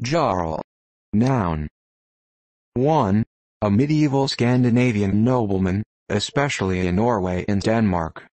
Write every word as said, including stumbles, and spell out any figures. Jarl. Noun. one. A medieval Scandinavian nobleman, especially in Norway and Denmark.